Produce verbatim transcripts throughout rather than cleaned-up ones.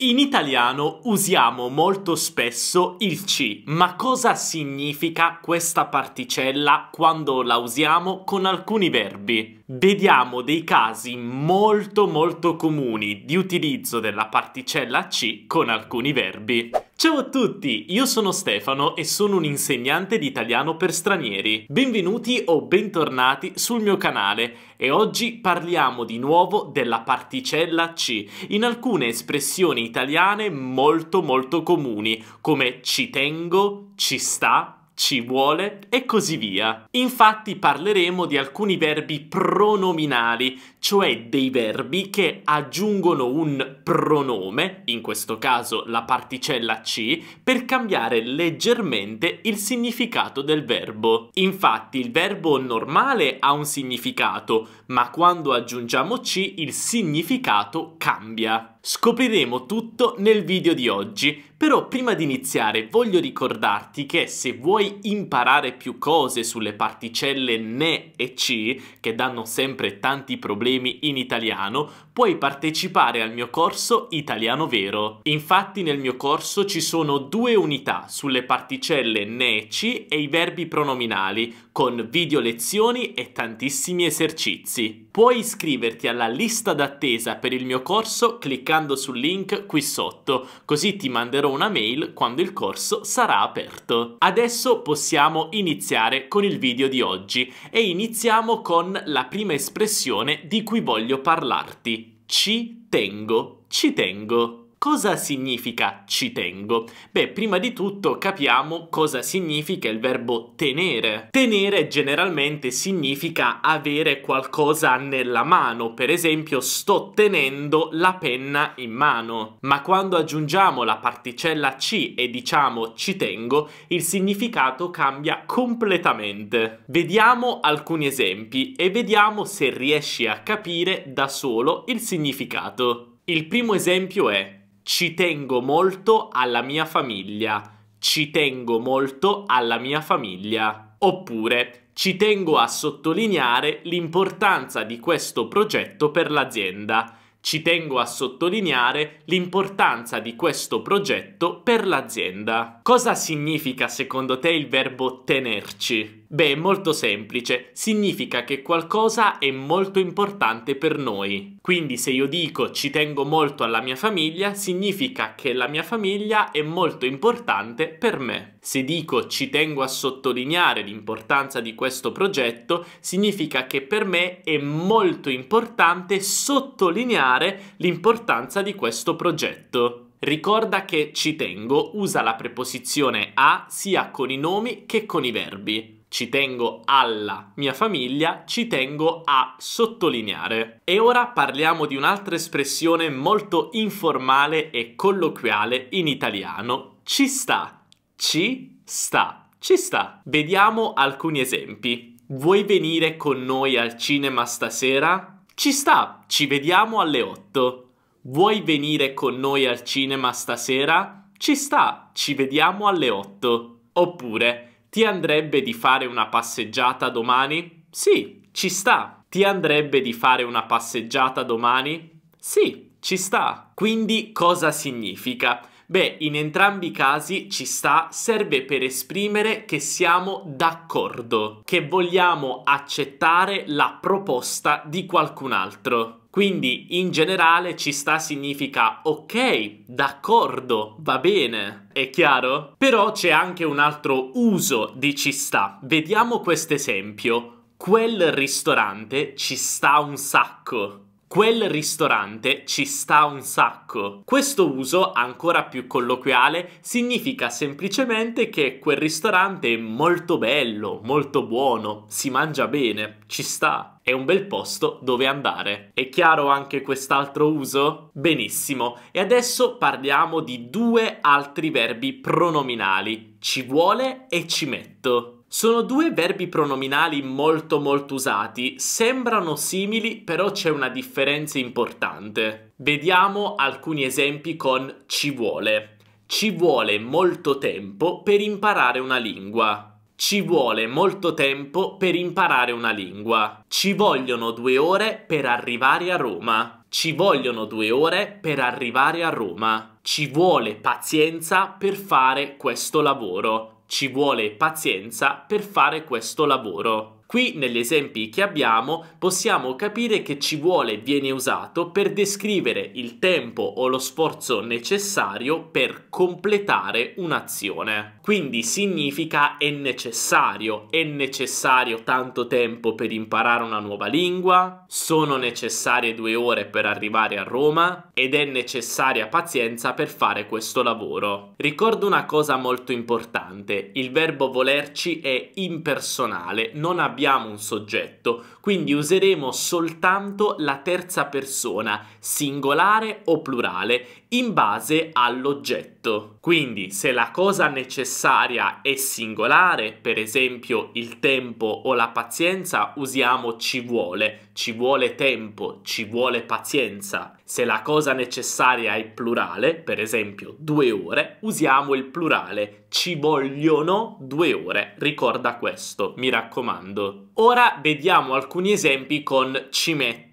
In italiano usiamo molto spesso il ci, ma cosa significa questa particella quando la usiamo con alcuni verbi? Vediamo dei casi molto molto comuni di utilizzo della particella ci con alcuni verbi. Ciao a tutti, io sono Stefano e sono un insegnante di italiano per stranieri. Benvenuti o bentornati sul mio canale e oggi parliamo di nuovo della particella ci in alcune espressioni italiane molto molto comuni come ci tengo, ci sta, ci vuole e così via. Infatti parleremo di alcuni verbi pronominali, cioè dei verbi che aggiungono un pronome, in questo caso la particella ci, per cambiare leggermente il significato del verbo. Infatti il verbo normale ha un significato, ma quando aggiungiamo ci il significato cambia. Scopriremo tutto nel video di oggi, però prima di iniziare voglio ricordarti che se vuoi imparare più cose sulle particelle ne e ci, che danno sempre tanti problemi in italiano, puoi partecipare al mio corso Italiano Vero. Infatti nel mio corso ci sono due unità sulle particelle ne e ci e i verbi pronominali, con video lezioni e tantissimi esercizi. Puoi iscriverti alla lista d'attesa per il mio corso cliccando sul link qui sotto, così ti manderò una mail quando il corso sarà aperto. Adesso possiamo iniziare con il video di oggi e iniziamo con la prima espressione di cui voglio parlarti: ci tengo, ci tengo. Cosa significa ci tengo? Beh, prima di tutto capiamo cosa significa il verbo tenere. Tenere generalmente significa avere qualcosa nella mano, per esempio sto tenendo la penna in mano. Ma quando aggiungiamo la particella ci e diciamo ci tengo, il significato cambia completamente. Vediamo alcuni esempi e vediamo se riesci a capire da solo il significato. Il primo esempio è: ci tengo molto alla mia famiglia, ci tengo molto alla mia famiglia. Oppure, ci tengo a sottolineare l'importanza di questo progetto per l'azienda, ci tengo a sottolineare l'importanza di questo progetto per l'azienda. Cosa significa secondo te il verbo tenerci? Beh, è molto semplice, significa che qualcosa è molto importante per noi. Quindi se io dico ci tengo molto alla mia famiglia, significa che la mia famiglia è molto importante per me. Se dico ci tengo a sottolineare l'importanza di questo progetto, significa che per me è molto importante sottolineare l'importanza di questo progetto. Ricorda che ci tengo usa la preposizione a sia con i nomi che con i verbi. Ci tengo alla mia famiglia, ci tengo a sottolineare. E ora parliamo di un'altra espressione molto informale e colloquiale in italiano: ci sta, ci sta, ci sta. Vediamo alcuni esempi. Vuoi venire con noi al cinema stasera? Ci sta, ci vediamo alle otto. Vuoi venire con noi al cinema stasera? Ci sta, ci vediamo alle otto. Oppure: ti andrebbe di fare una passeggiata domani? Sì, ci sta. Ti andrebbe di fare una passeggiata domani? Sì, ci sta. Quindi cosa significa? Beh, in entrambi i casi ci sta serve per esprimere che siamo d'accordo, che vogliamo accettare la proposta di qualcun altro. Quindi in generale ci sta significa ok, d'accordo, va bene, è chiaro? Però c'è anche un altro uso di ci sta. Vediamo questo esempio: quel ristorante ci sta un sacco. Quel ristorante ci sta un sacco. Questo uso, ancora più colloquiale, significa semplicemente che quel ristorante è molto bello, molto buono, si mangia bene, ci sta. È un bel posto dove andare. È chiaro anche quest'altro uso? Benissimo. E adesso parliamo di due altri verbi pronominali: ci vuole e ci metto. Sono due verbi pronominali molto molto usati, sembrano simili però c'è una differenza importante. Vediamo alcuni esempi con ci vuole. Ci vuole molto tempo per imparare una lingua. Ci vuole molto tempo per imparare una lingua. Ci vogliono due ore per arrivare a Roma. Ci vogliono due ore per arrivare a Roma. Ci vuole pazienza per fare questo lavoro. Ci vuole pazienza per fare questo lavoro. Qui, negli esempi che abbiamo, possiamo capire che ci vuole viene usato per descrivere il tempo o lo sforzo necessario per completare un'azione. Quindi significa è necessario, è necessario tanto tempo per imparare una nuova lingua, sono necessarie due ore per arrivare a Roma ed è necessaria pazienza per fare questo lavoro. Ricordo una cosa molto importante, il verbo volerci è impersonale, non abbiamo Abbiamo un soggetto, quindi useremo soltanto la terza persona, singolare o plurale, in base all'oggetto. Quindi se la cosa necessaria è singolare, per esempio il tempo o la pazienza, usiamo ci vuole, ci vuole tempo, ci vuole pazienza. Se la cosa necessaria è plurale, per esempio due ore, usiamo il plurale, ci vogliono due ore. Ricorda questo, mi raccomando. Ora vediamo alcuni esempi con ci metto.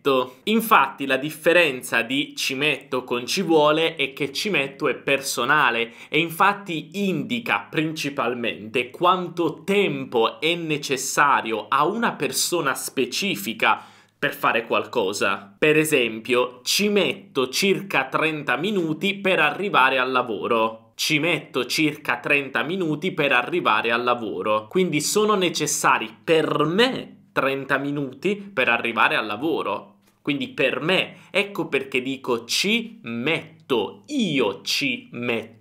Infatti la differenza di ci metto con ci vuole è che ci metto è personale e infatti indica principalmente quanto tempo è necessario a una persona specifica per fare qualcosa. Per esempio, ci metto circa trenta minuti per arrivare al lavoro. Ci metto circa trenta minuti per arrivare al lavoro. Quindi sono necessari per me trenta minuti per arrivare al lavoro. Quindi per me. Ecco perché dico ci metto. Io ci metto.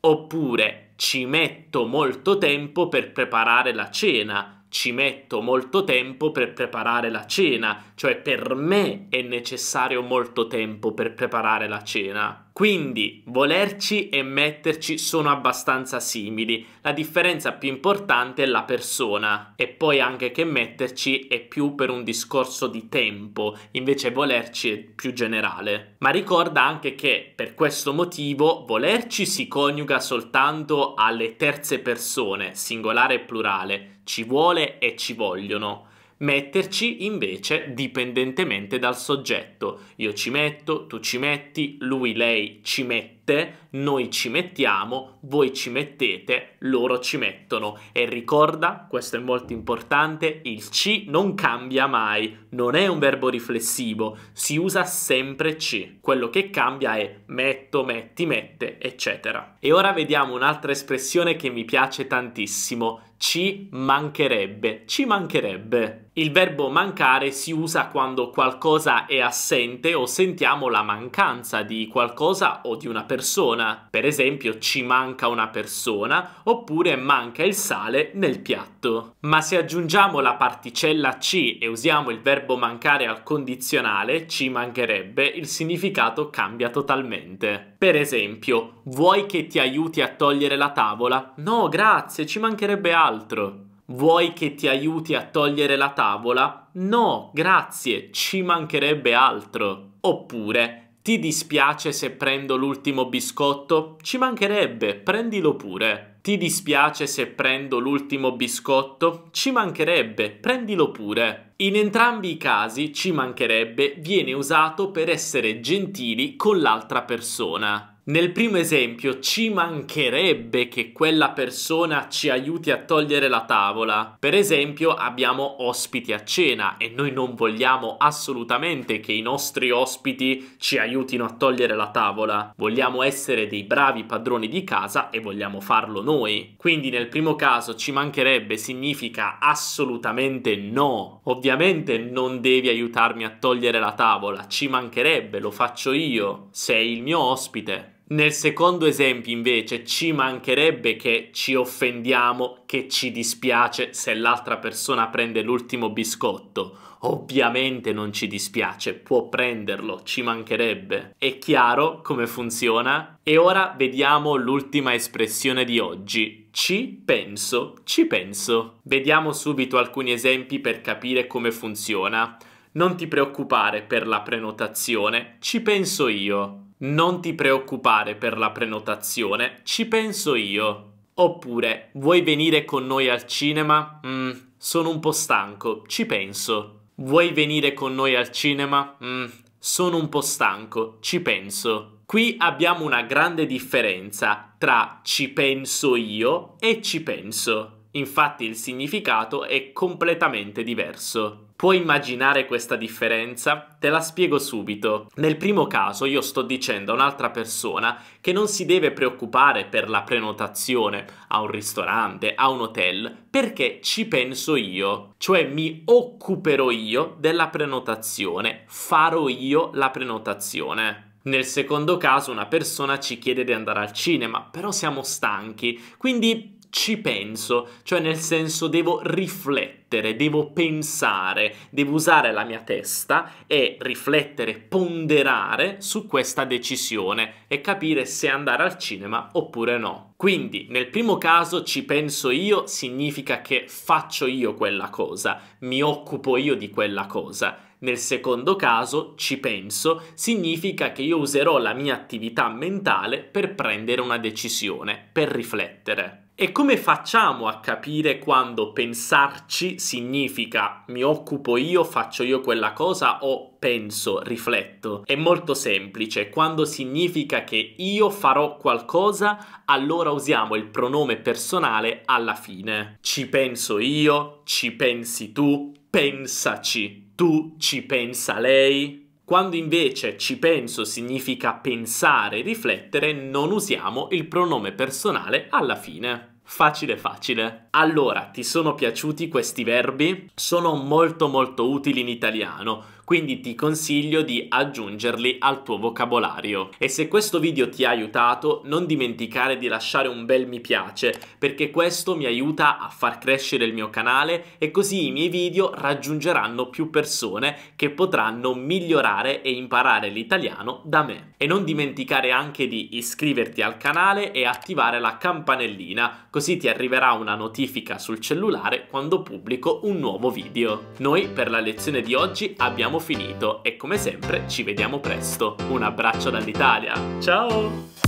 Oppure ci metto molto tempo per preparare la cena. Ci metto molto tempo per preparare la cena, cioè per me è necessario molto tempo per preparare la cena. Quindi volerci e metterci sono abbastanza simili, la differenza più importante è la persona e poi anche che metterci è più per un discorso di tempo, invece volerci è più generale. Ma ricorda anche che per questo motivo volerci si coniuga soltanto alle terze persone, singolare e plurale. Ci vuole e ci vogliono. Metterci invece dipendentemente dal soggetto. Io ci metto, tu ci metti, lui, lei ci mette, noi ci mettiamo, voi ci mettete, loro ci mettono. E ricorda, questo è molto importante, il ci non cambia mai, non è un verbo riflessivo, si usa sempre ci. Quello che cambia è metto, metti, mette, eccetera. E ora vediamo un'altra espressione che mi piace tantissimo. Ci mancherebbe, ci mancherebbe. Il verbo mancare si usa quando qualcosa è assente o sentiamo la mancanza di qualcosa o di una persona. Per esempio, ci manca una persona, oppure manca il sale nel piatto. Ma se aggiungiamo la particella ci e usiamo il verbo mancare al condizionale, ci mancherebbe, il significato cambia totalmente. Per esempio, vuoi che ti aiuti a togliere la tavola? No, grazie, ci mancherebbe altro. Vuoi che ti aiuti a togliere la tavola? No, grazie, ci mancherebbe altro. Oppure, ti dispiace se prendo l'ultimo biscotto? Ci mancherebbe, prendilo pure. Ti dispiace se prendo l'ultimo biscotto? Ci mancherebbe, prendilo pure. In entrambi i casi ci mancherebbe viene usato per essere gentili con l'altra persona. Nel primo esempio ci mancherebbe che quella persona ci aiuti a togliere la tavola. Per esempio abbiamo ospiti a cena e noi non vogliamo assolutamente che i nostri ospiti ci aiutino a togliere la tavola. Vogliamo essere dei bravi padroni di casa e vogliamo farlo noi. Quindi nel primo caso ci mancherebbe significa assolutamente no. Ovviamente Ovviamente non devi aiutarmi a togliere la tavola, ci mancherebbe, lo faccio io, sei il mio ospite. Nel secondo esempio invece ci mancherebbe che ci offendiamo, che ci dispiace se l'altra persona prende l'ultimo biscotto. Ovviamente non ci dispiace, può prenderlo, ci mancherebbe. È chiaro come funziona? E ora vediamo l'ultima espressione di oggi. Ci penso, ci penso. Vediamo subito alcuni esempi per capire come funziona. Non ti preoccupare per la prenotazione, ci penso io. Non ti preoccupare per la prenotazione, ci penso io. Oppure, vuoi venire con noi al cinema? Mm, sono un po' stanco, ci penso. Vuoi venire con noi al cinema? Mm, Sono un po' stanco, ci penso. Qui abbiamo una grande differenza tra ci penso io e ci penso. Infatti il significato è completamente diverso. Puoi immaginare questa differenza? Te la spiego subito. Nel primo caso io sto dicendo a un'altra persona che non si deve preoccupare per la prenotazione a un ristorante, a un hotel, perché ci penso io. Cioè mi occuperò io della prenotazione, farò io la prenotazione. Nel secondo caso una persona ci chiede di andare al cinema, però siamo stanchi, quindi ci penso, cioè nel senso devo riflettere, devo pensare, devo usare la mia testa e riflettere, ponderare su questa decisione e capire se andare al cinema oppure no. Quindi nel primo caso ci penso io significa che faccio io quella cosa, mi occupo io di quella cosa. Nel secondo caso, ci penso, significa che io userò la mia attività mentale per prendere una decisione, per riflettere. E come facciamo a capire quando pensarci significa mi occupo io, faccio io quella cosa o penso, rifletto? È molto semplice, quando significa che io farò qualcosa, allora usiamo il pronome personale alla fine. Ci penso io, ci pensi tu, pensaci. Tu ci pensa lei? Quando invece ci penso significa pensare, riflettere, non usiamo il pronome personale alla fine. Facile facile. Allora, ti sono piaciuti questi verbi? Sono molto molto utili in italiano, quindi ti consiglio di aggiungerli al tuo vocabolario. E se questo video ti ha aiutato, non dimenticare di lasciare un bel mi piace, perché questo mi aiuta a far crescere il mio canale e così i miei video raggiungeranno più persone che potranno migliorare e imparare l'italiano da me. E non dimenticare anche di iscriverti al canale e attivare la campanellina, così ti arriverà una notifica sul cellulare quando pubblico un nuovo video. Noi per la lezione di oggi abbiamo finito e come sempre ci vediamo presto. Un abbraccio dall'Italia, ciao!